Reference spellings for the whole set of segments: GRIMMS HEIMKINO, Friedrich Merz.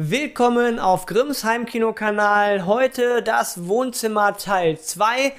Willkommen auf Grimms Heimkino-Kanal, heute das Wohnzimmer Teil 2.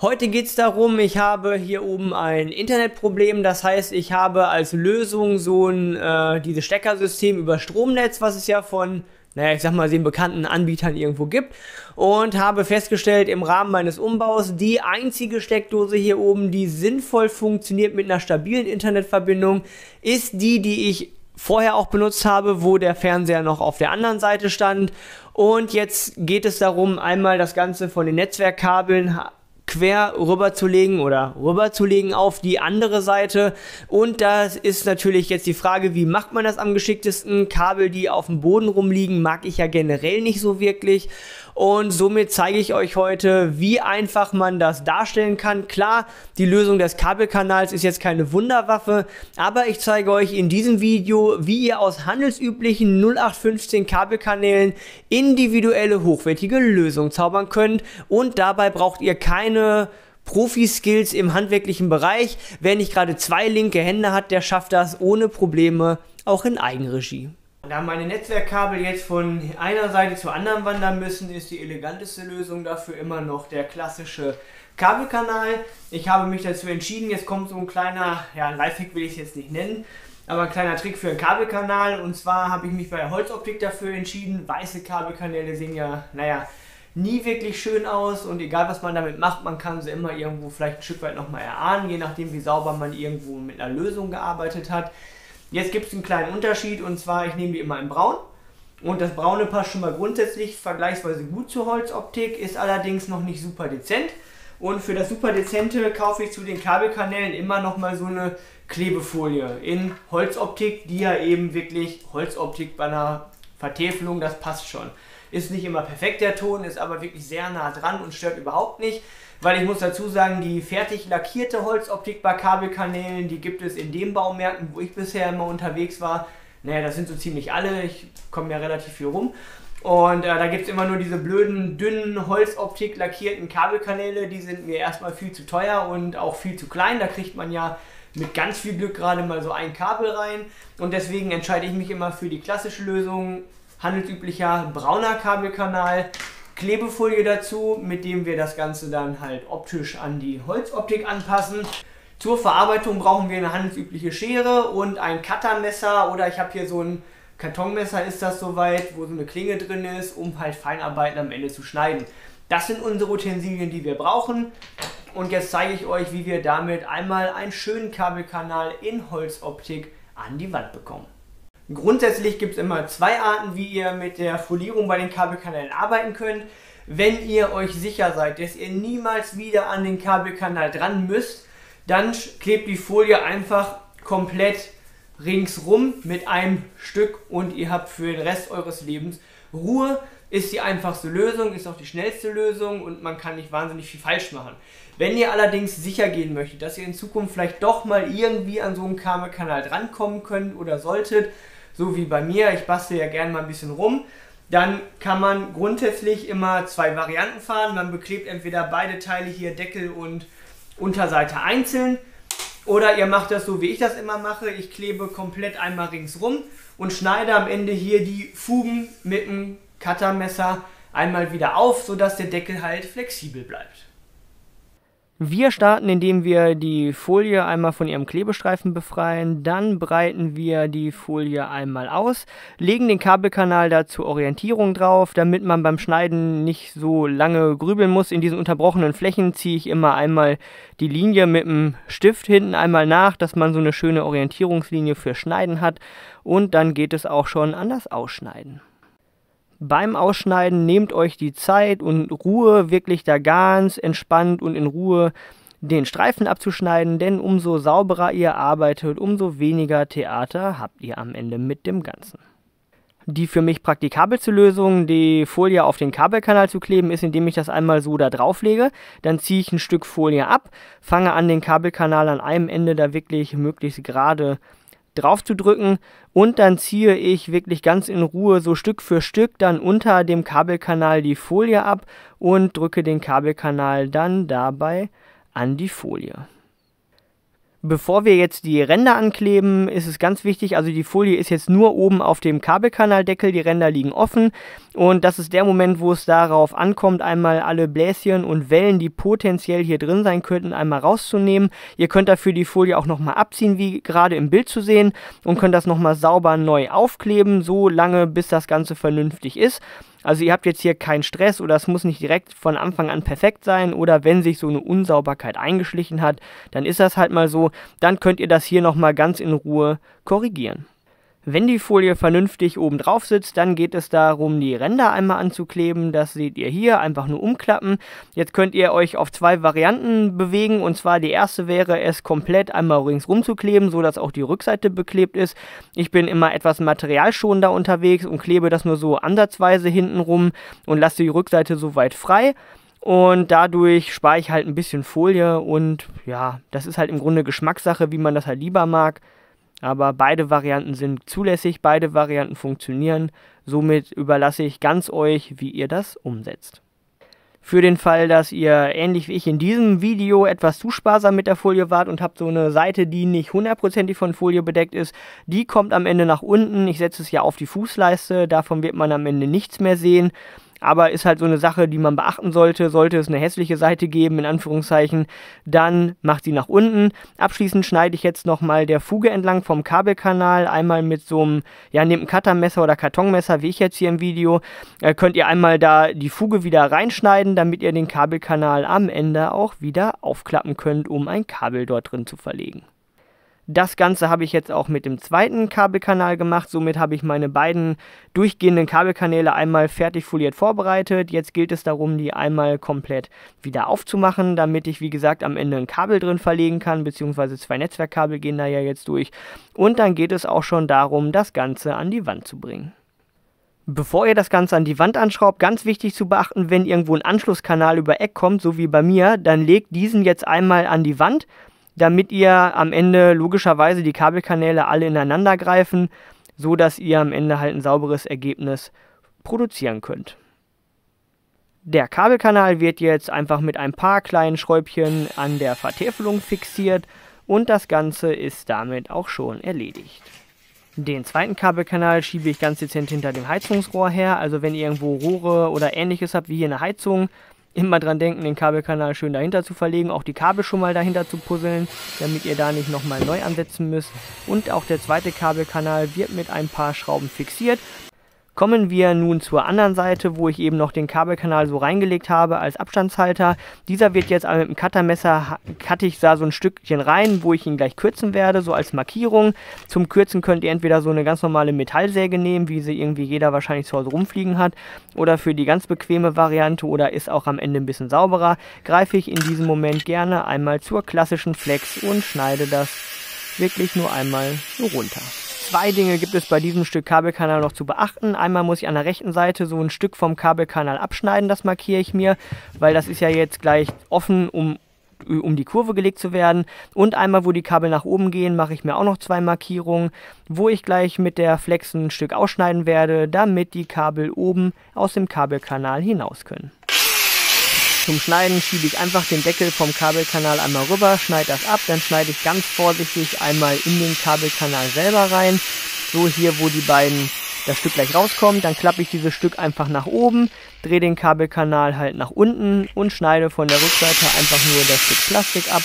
Heute geht es darum, ich habe hier oben ein Internetproblem, das heißt, ich habe als Lösung so ein dieses Steckersystem über Stromnetz, was es ja von, naja, ich sag mal, den bekannten Anbietern irgendwo gibt, und habe festgestellt, im Rahmen meines Umbaus, die einzige Steckdose hier oben, die sinnvoll funktioniert mit einer stabilen Internetverbindung, ist die, die ich vorher auch benutzt habe, wo der Fernseher noch auf der anderen Seite stand. Und jetzt geht es darum, einmal das Ganze von den Netzwerkkabeln quer rüberzulegen oder rüberzulegen auf die andere Seite. Und das ist natürlich jetzt die Frage, wie macht man das am geschicktesten? Kabel, die auf dem Boden rumliegen, mag ich ja generell nicht so wirklich. Und somit zeige ich euch heute, wie einfach man das darstellen kann. Klar, die Lösung des Kabelkanals ist jetzt keine Wunderwaffe, aber ich zeige euch in diesem Video, wie ihr aus handelsüblichen 0815 Kabelkanälen individuelle, hochwertige Lösungen zaubern könnt. Und dabei braucht ihr keine Profi-Skills im handwerklichen Bereich. Wer nicht gerade zwei linke Hände hat, der schafft das ohne Probleme, auch in Eigenregie. Da meine Netzwerkkabel jetzt von einer Seite zur anderen wandern müssen, ist die eleganteste Lösung dafür immer noch der klassische Kabelkanal. Ich habe mich dazu entschieden, jetzt kommt so ein kleiner, ja, Lifehack will ich es jetzt nicht nennen, aber ein kleiner Trick für einen Kabelkanal. Und zwar habe ich mich bei der Holzoptik dafür entschieden. Weiße Kabelkanäle sehen ja, naja, nie wirklich schön aus, und egal was man damit macht, man kann sie immer irgendwo vielleicht ein Stück weit nochmal erahnen, je nachdem wie sauber man irgendwo mit einer Lösung gearbeitet hat. Jetzt gibt es einen kleinen Unterschied, und zwar, ich nehme die immer in braun, und das braune passt schon mal grundsätzlich vergleichsweise gut zur Holzoptik, ist allerdings noch nicht super dezent, und für das super dezente kaufe ich zu den Kabelkanälen immer nochmal so eine Klebefolie in Holzoptik, die ja eben wirklich Holzoptik bei einer Vertäfelung, das passt schon. Ist nicht immer perfekt der Ton, ist aber wirklich sehr nah dran und stört überhaupt nicht. Weil ich muss dazu sagen, die fertig lackierte Holzoptik bei Kabelkanälen, die gibt es in den Baumärkten, wo ich bisher immer unterwegs war. Naja, das sind so ziemlich alle, ich komme ja relativ viel rum. Und da gibt es immer nur diese blöden, dünnen Holzoptik lackierten Kabelkanäle, die sind mir erstmal viel zu teuer und auch viel zu klein. Da kriegt man ja mit ganz viel Glück gerade mal so ein Kabel rein. Und deswegen entscheide ich mich immer für die klassische Lösung, handelsüblicher brauner Kabelkanal. Klebefolie dazu, mit dem wir das Ganze dann halt optisch an die Holzoptik anpassen. Zur Verarbeitung brauchen wir eine handelsübliche Schere und ein Cuttermesser, oder ich habe hier so ein Kartonmesser, ist das soweit, wo so eine Klinge drin ist, um halt Feinarbeiten am Ende zu schneiden. Das sind unsere Utensilien, die wir brauchen, und jetzt zeige ich euch, wie wir damit einmal einen schönen Kabelkanal in Holzoptik an die Wand bekommen. Grundsätzlich gibt es immer zwei Arten, wie ihr mit der Folierung bei den Kabelkanälen arbeiten könnt. Wenn ihr euch sicher seid, dass ihr niemals wieder an den Kabelkanal dran müsst, dann klebt die Folie einfach komplett ringsrum mit einem Stück und ihr habt für den Rest eures Lebens Ruhe. Ist die einfachste Lösung, ist auch die schnellste Lösung, und man kann nicht wahnsinnig viel falsch machen. Wenn ihr allerdings sicher gehen möchtet, dass ihr in Zukunft vielleicht doch mal irgendwie an so einen Kabelkanal drankommen könnt oder solltet, so wie bei mir, ich bastel ja gerne mal ein bisschen rum, dann kann man grundsätzlich immer zwei Varianten fahren. Man beklebt entweder beide Teile hier, Deckel und Unterseite, einzeln, oder ihr macht das so, wie ich das immer mache. Ich klebe komplett einmal ringsrum und schneide am Ende hier die Fugen mit dem Cuttermesser einmal wieder auf, sodass der Deckel halt flexibel bleibt. Wir starten, indem wir die Folie einmal von ihrem Klebestreifen befreien, dann breiten wir die Folie einmal aus, legen den Kabelkanal da zur Orientierung drauf, damit man beim Schneiden nicht so lange grübeln muss. In diesen unterbrochenen Flächen ziehe ich immer einmal die Linie mit dem Stift hinten einmal nach, dass man so eine schöne Orientierungslinie für Schneiden hat, und dann geht es auch schon an das Ausschneiden. Beim Ausschneiden nehmt euch die Zeit und Ruhe, wirklich da ganz entspannt und in Ruhe den Streifen abzuschneiden, denn umso sauberer ihr arbeitet, umso weniger Theater habt ihr am Ende mit dem Ganzen. Die für mich praktikabelste Lösung, die Folie auf den Kabelkanal zu kleben, ist, indem ich das einmal so da drauf lege. Dann ziehe ich ein Stück Folie ab, fange an, den Kabelkanal an einem Ende da wirklich möglichst gerade drauf zu drücken, und dann ziehe ich wirklich ganz in Ruhe so Stück für Stück dann unter dem Kabelkanal die Folie ab und drücke den Kabelkanal dann dabei an die Folie. Bevor wir jetzt die Ränder ankleben, ist es ganz wichtig, also die Folie ist jetzt nur oben auf dem Kabelkanaldeckel, die Ränder liegen offen und das ist der Moment, wo es darauf ankommt, einmal alle Bläschen und Wellen, die potenziell hier drin sein könnten, einmal rauszunehmen. Ihr könnt dafür die Folie auch nochmal abziehen, wie gerade im Bild zu sehen, und könnt das nochmal sauber neu aufkleben, so lange, bis das Ganze vernünftig ist. Also ihr habt jetzt hier keinen Stress oder es muss nicht direkt von Anfang an perfekt sein oder wenn sich so eine Unsauberkeit eingeschlichen hat, dann ist das halt mal so, dann könnt ihr das hier nochmal ganz in Ruhe korrigieren. Wenn die Folie vernünftig oben drauf sitzt, dann geht es darum, die Ränder einmal anzukleben. Das seht ihr hier, einfach nur umklappen. Jetzt könnt ihr euch auf zwei Varianten bewegen. Und zwar die erste wäre es, komplett einmal ringsrum zu kleben, sodass auch die Rückseite beklebt ist. Ich bin immer etwas materialschonender unterwegs und klebe das nur so ansatzweise hintenrum und lasse die Rückseite soweit frei. Und dadurch spare ich halt ein bisschen Folie und ja, das ist halt im Grunde Geschmackssache, wie man das halt lieber mag. Aber beide Varianten sind zulässig, beide Varianten funktionieren. Somit überlasse ich ganz euch, wie ihr das umsetzt. Für den Fall, dass ihr ähnlich wie ich in diesem Video etwas zu sparsam mit der Folie wart und habt so eine Seite, die nicht hundertprozentig von Folie bedeckt ist, die kommt am Ende nach unten. Ich setze es ja auf die Fußleiste, davon wird man am Ende nichts mehr sehen. Aber ist halt so eine Sache, die man beachten sollte. Sollte es eine hässliche Seite geben, in Anführungszeichen, dann macht sie nach unten. Abschließend schneide ich jetzt nochmal der Fuge entlang vom Kabelkanal. Einmal mit so einem, ja, nehmt ein Cuttermesser oder Kartonmesser, wie ich jetzt hier im Video, könnt ihr einmal da die Fuge wieder reinschneiden, damit ihr den Kabelkanal am Ende auch wieder aufklappen könnt, um ein Kabel dort drin zu verlegen. Das Ganze habe ich jetzt auch mit dem zweiten Kabelkanal gemacht, somit habe ich meine beiden durchgehenden Kabelkanäle einmal fertig foliert vorbereitet. Jetzt gilt es darum, die einmal komplett wieder aufzumachen, damit ich, wie gesagt, am Ende ein Kabel drin verlegen kann, beziehungsweise zwei Netzwerkkabel gehen da ja jetzt durch. Und dann geht es auch schon darum, das Ganze an die Wand zu bringen. Bevor ihr das Ganze an die Wand anschraubt, ganz wichtig zu beachten, wenn irgendwo ein Anschlusskanal über Eck kommt, so wie bei mir, dann legt diesen jetzt einmal an die Wand, damit ihr am Ende logischerweise die Kabelkanäle alle ineinander greifen, so dass ihr am Ende halt ein sauberes Ergebnis produzieren könnt. Der Kabelkanal wird jetzt einfach mit ein paar kleinen Schräubchen an der Vertäfelung fixiert und das Ganze ist damit auch schon erledigt. Den zweiten Kabelkanal schiebe ich ganz dezent hinter dem Heizungsrohr her, also wenn ihr irgendwo Rohre oder Ähnliches habt wie hier eine Heizung, immer dran denken, den Kabelkanal schön dahinter zu verlegen, auch die Kabel schon mal dahinter zu puzzeln, damit ihr da nicht nochmal neu ansetzen müsst. Und auch der zweite Kabelkanal wird mit ein paar Schrauben fixiert. Kommen wir nun zur anderen Seite, wo ich eben noch den Kabelkanal so reingelegt habe als Abstandshalter. Dieser wird jetzt mit dem Cuttermesser, cutte ich da so ein Stückchen rein, wo ich ihn gleich kürzen werde, so als Markierung. Zum Kürzen könnt ihr entweder so eine ganz normale Metallsäge nehmen, wie sie irgendwie jeder wahrscheinlich zu Hause rumfliegen hat, oder für die ganz bequeme Variante oder ist auch am Ende ein bisschen sauberer, greife ich in diesem Moment gerne einmal zur klassischen Flex und schneide das wirklich nur einmal so runter. Zwei Dinge gibt es bei diesem Stück Kabelkanal noch zu beachten. Einmal muss ich an der rechten Seite so ein Stück vom Kabelkanal abschneiden, das markiere ich mir, weil das ist ja jetzt gleich offen, um die Kurve gelegt zu werden. Und einmal, wo die Kabel nach oben gehen, mache ich mir auch noch zwei Markierungen, wo ich gleich mit der Flex ein Stück ausschneiden werde, damit die Kabel oben aus dem Kabelkanal hinaus können. Zum Schneiden schiebe ich einfach den Deckel vom Kabelkanal einmal rüber, schneide das ab, dann schneide ich ganz vorsichtig einmal in den Kabelkanal selber rein. So hier, wo das Stück gleich rauskommt, dann klappe ich dieses Stück einfach nach oben, drehe den Kabelkanal halt nach unten und schneide von der Rückseite einfach nur das Stück Plastik ab.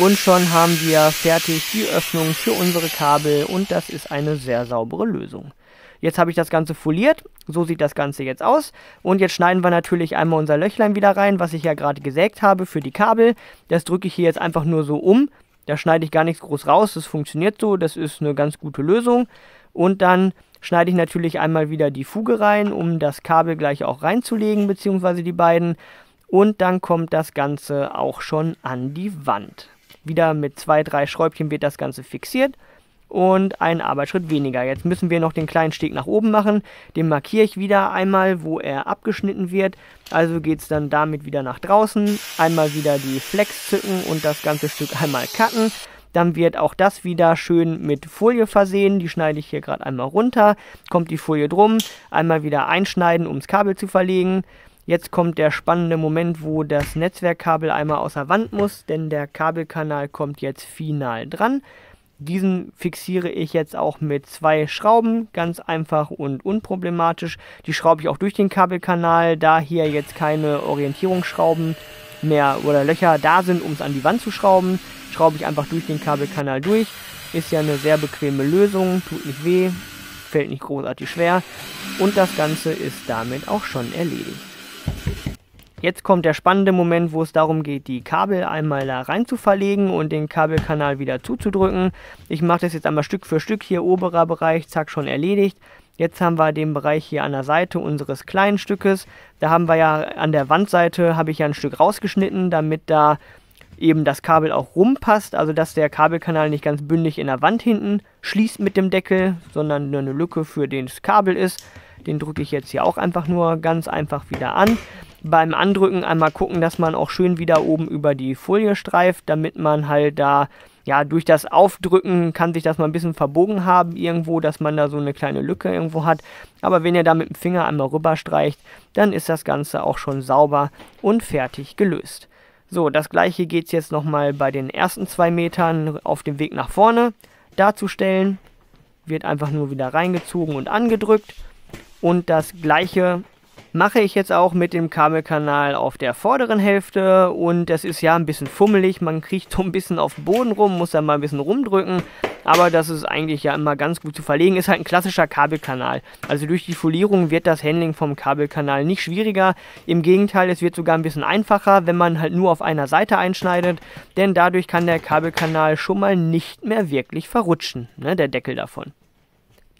Und schon haben wir fertig die Öffnung für unsere Kabel und das ist eine sehr saubere Lösung. Jetzt habe ich das Ganze foliert, so sieht das Ganze jetzt aus und jetzt schneiden wir natürlich einmal unser Löchlein wieder rein, was ich ja gerade gesägt habe für die Kabel. Das drücke ich hier jetzt einfach nur so um, da schneide ich gar nichts groß raus, das funktioniert so, das ist eine ganz gute Lösung. Und dann schneide ich natürlich einmal wieder die Fuge rein, um das Kabel gleich auch reinzulegen, beziehungsweise die beiden. Und dann kommt das Ganze auch schon an die Wand. Wieder mit zwei, drei Schräubchen wird das Ganze fixiert. Und einen Arbeitsschritt weniger. Jetzt müssen wir noch den kleinen Steg nach oben machen. Den markiere ich wieder einmal, wo er abgeschnitten wird. Also geht es dann damit wieder nach draußen. Einmal wieder die Flex zücken und das ganze Stück einmal cutten. Dann wird auch das wieder schön mit Folie versehen. Die schneide ich hier gerade einmal runter. Kommt die Folie drum. Einmal wieder einschneiden, um das Kabel zu verlegen. Jetzt kommt der spannende Moment, wo das Netzwerkkabel einmal außer Wand muss, denn der Kabelkanal kommt jetzt final dran. Diesen fixiere ich jetzt auch mit 2 Schrauben, ganz einfach und unproblematisch. Die schraube ich auch durch den Kabelkanal, da hier jetzt keine Orientierungsschrauben mehr oder Löcher da sind, um es an die Wand zu schrauben. Schraube ich einfach durch den Kabelkanal durch. Ist ja eine sehr bequeme Lösung, tut nicht weh, fällt nicht großartig schwer. Und das Ganze ist damit auch schon erledigt. Jetzt kommt der spannende Moment, wo es darum geht, die Kabel einmal da rein zu verlegen und den Kabelkanal wieder zuzudrücken. Ich mache das jetzt einmal Stück für Stück, hier oberer Bereich, zack, schon erledigt. Jetzt haben wir den Bereich hier an der Seite unseres kleinen Stückes. Da haben wir ja an der Wandseite, habe ich ja ein Stück rausgeschnitten, damit da eben das Kabel auch rumpasst, also dass der Kabelkanal nicht ganz bündig in der Wand hinten schließt mit dem Deckel, sondern nur eine Lücke für das Kabel ist. Den drücke ich jetzt hier auch einfach nur ganz einfach wieder an. Beim Andrücken einmal gucken, dass man auch schön wieder oben über die Folie streift, damit man halt da, ja, durch das Aufdrücken kann sich das mal ein bisschen verbogen haben irgendwo, dass man da so eine kleine Lücke irgendwo hat. Aber wenn ihr da mit dem Finger einmal rüber streicht, dann ist das Ganze auch schon sauber und fertig gelöst. So, das gleiche geht es jetzt nochmal bei den ersten 2 Metern auf dem Weg nach vorne darzustellen. Wird einfach nur wieder reingezogen und angedrückt. Und das gleiche mache ich jetzt auch mit dem Kabelkanal auf der vorderen Hälfte, und es ist ja ein bisschen fummelig, man kriecht so ein bisschen auf den Boden rum, muss da mal ein bisschen rumdrücken, aber das ist eigentlich ja immer ganz gut zu verlegen, ist halt ein klassischer Kabelkanal. Also durch die Folierung wird das Handling vom Kabelkanal nicht schwieriger, im Gegenteil, es wird sogar ein bisschen einfacher, wenn man halt nur auf einer Seite einschneidet, denn dadurch kann der Kabelkanal schon mal nicht mehr wirklich verrutschen, ne, der Deckel davon.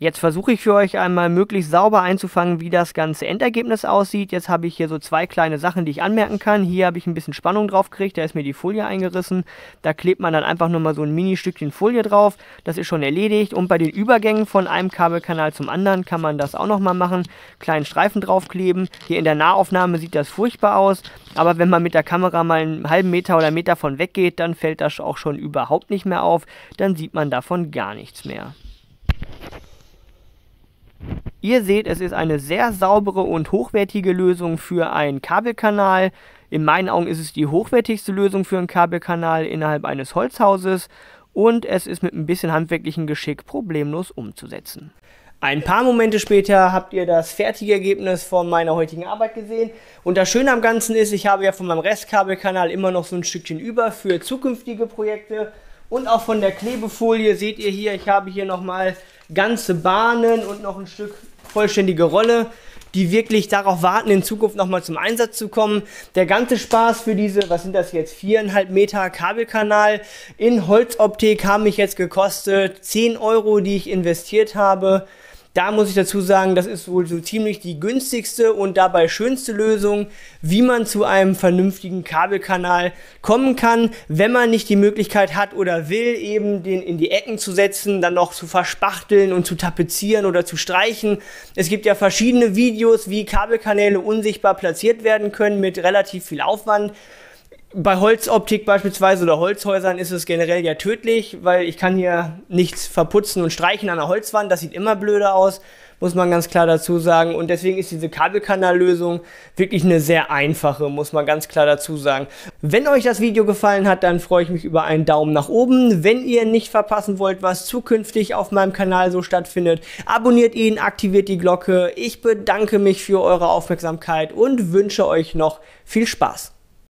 Jetzt versuche ich für euch einmal möglichst sauber einzufangen, wie das ganze Endergebnis aussieht. Jetzt habe ich hier so 2 kleine Sachen, die ich anmerken kann. Hier habe ich ein bisschen Spannung drauf gekriegt, da ist mir die Folie eingerissen. Da klebt man dann einfach nochmal so ein Mini-Stückchen Folie drauf. Das ist schon erledigt. Und bei den Übergängen von einem Kabelkanal zum anderen kann man das auch nochmal machen. Kleinen Streifen draufkleben. Hier in der Nahaufnahme sieht das furchtbar aus. Aber wenn man mit der Kamera mal einen halben Meter oder Meter von weg geht, dann fällt das auch schon überhaupt nicht mehr auf. Dann sieht man davon gar nichts mehr. Ihr seht, es ist eine sehr saubere und hochwertige Lösung für einen Kabelkanal. In meinen Augen ist es die hochwertigste Lösung für einen Kabelkanal innerhalb eines Holzhauses, und es ist mit ein bisschen handwerklichen Geschick problemlos umzusetzen. Ein paar Momente später habt ihr das fertige Ergebnis von meiner heutigen Arbeit gesehen. Und das Schöne am Ganzen ist, ich habe ja von meinem Restkabelkanal immer noch so ein Stückchen über für zukünftige Projekte. Und auch von der Klebefolie seht ihr hier, ich habe hier nochmal ganze Bahnen und noch ein Stück vollständige Rolle, die wirklich darauf warten, in Zukunft nochmal zum Einsatz zu kommen. Der ganze Spaß für diese, was sind das jetzt, 4,5 Meter Kabelkanal in Holzoptik haben mich jetzt gekostet 10 €, die ich investiert habe. Da muss ich dazu sagen, das ist wohl so ziemlich die günstigste und dabei schönste Lösung, wie man zu einem vernünftigen Kabelkanal kommen kann, wenn man nicht die Möglichkeit hat oder will, eben den in die Ecken zu setzen, dann noch zu verspachteln und zu tapezieren oder zu streichen. Es gibt ja verschiedene Videos, wie Kabelkanäle unsichtbar platziert werden können mit relativ viel Aufwand. Bei Holzoptik beispielsweise oder Holzhäusern ist es generell ja tödlich, weil ich kann hier nichts verputzen und streichen an der Holzwand. Das sieht immer blöder aus, muss man ganz klar dazu sagen. Und deswegen ist diese Kabelkanallösung wirklich eine sehr einfache, muss man ganz klar dazu sagen. Wenn euch das Video gefallen hat, dann freue ich mich über einen Daumen nach oben. Wenn ihr nicht verpassen wollt, was zukünftig auf meinem Kanal so stattfindet, abonniert ihn, aktiviert die Glocke. Ich bedanke mich für eure Aufmerksamkeit und wünsche euch noch viel Spaß.